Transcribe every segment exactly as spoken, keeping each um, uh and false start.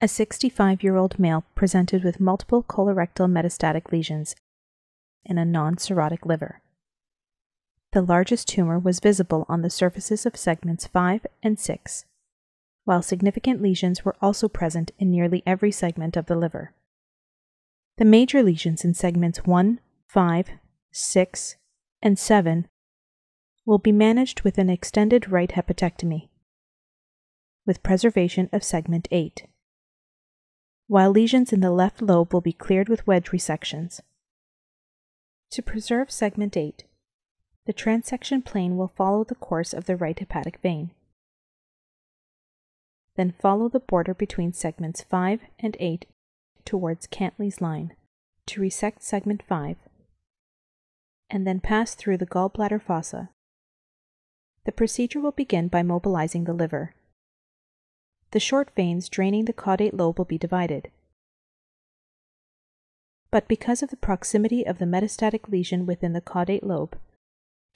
a sixty-five-year-old male presented with multiple colorectal metastatic lesions in a non-cirrhotic liver. The largest tumor was visible on the surfaces of segments five and six, while significant lesions were also present in nearly every segment of the liver. The major lesions in segments one, five, six, and seven will be managed with an extended right hepatectomy, with preservation of segment eight, while lesions in the left lobe will be cleared with wedge resections. To preserve segment eight, the transection plane will follow the course of the right hepatic vein, then follow the border between segments five and eight towards Cantley's line to resect segment five, and then pass through the gallbladder fossa. The procedure will begin by mobilizing the liver. The short veins draining the caudate lobe will be divided, but because of the proximity of the metastatic lesion within the caudate lobe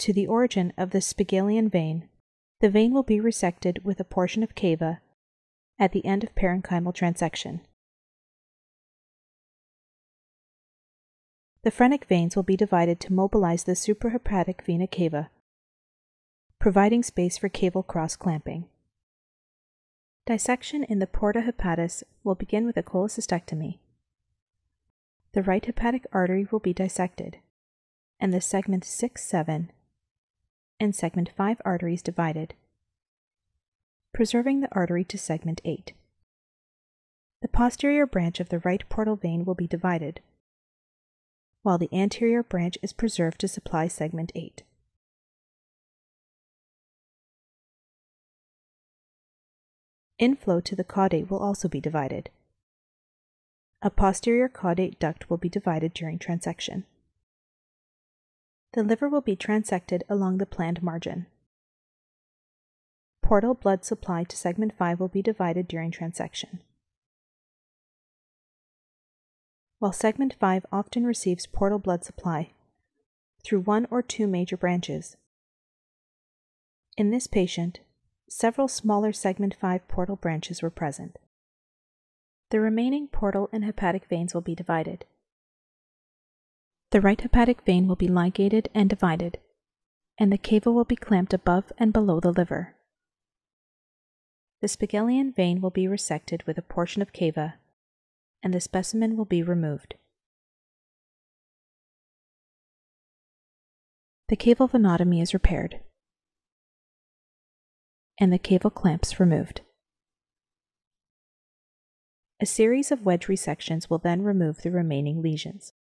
to the origin of the Spigelian vein, the vein will be resected with a portion of cava at the end of parenchymal transection. The phrenic veins will be divided to mobilize the suprahepatic vena cava, providing space for caval cross-clamping. Dissection in the porta hepatis will begin with a cholecystectomy. The right hepatic artery will be dissected, and the segment six, seven, and segment five arteries divided, preserving the artery to segment eight. The posterior branch of the right portal vein will be divided, while the anterior branch is preserved to supply segment eight. Inflow to the caudate will also be divided. A posterior caudate duct will be divided during transection. The liver will be transected along the planned margin. Portal blood supply to segment five will be divided during transection. While segment five often receives portal blood supply through one or two major branches, in this patient, several smaller segment five portal branches were present. The remaining portal and hepatic veins will be divided. The right hepatic vein will be ligated and divided, and the cava will be clamped above and below the liver. The Spigelian vein will be resected with a portion of cava, and the specimen will be removed. The caval venotomy is repaired, and the caval clamps removed. A series of wedge resections will then remove the remaining lesions.